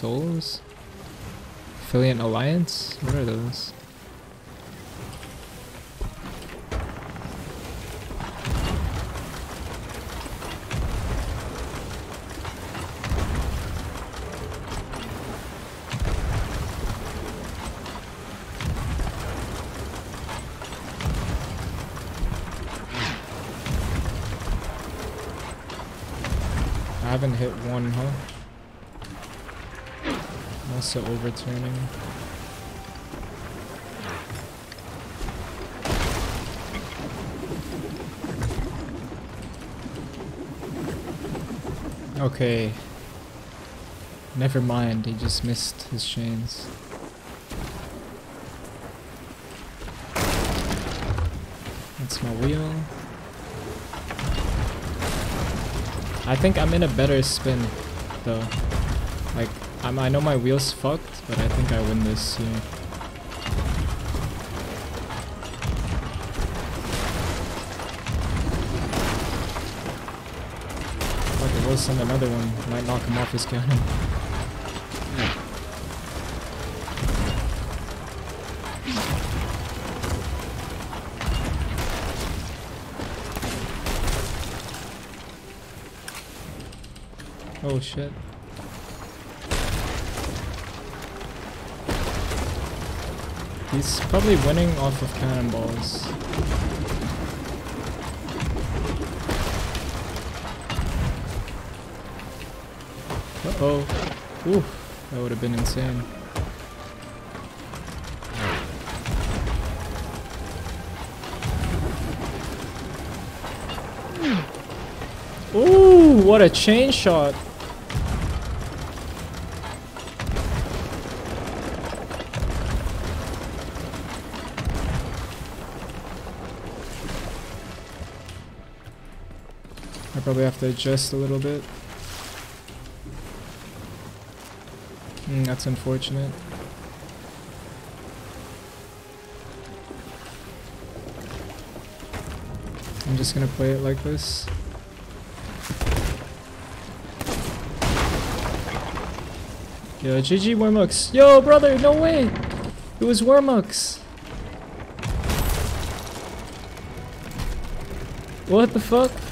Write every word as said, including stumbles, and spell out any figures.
Souls Affiliate Alliance? What are those? I haven't hit one, huh? I'm also overturning. Okay. Never mind, he just missed his chains. That's my wheel. I think I'm in a better spin, though. Like, I'm, I know my wheel's fucked, but I think I win this here. Fuck, it will send another one. Might knock him off his counter. Oh shit. He's probably winning off of cannonballs. Uh-oh. Oof, that would have been insane. Ooh, what a chain shot! I probably have to adjust a little bit. Mm, that's unfortunate. I'm just gonna play it like this. Yo, G G Wormux. Yo, brother, no way! It was Wormux. What the fuck?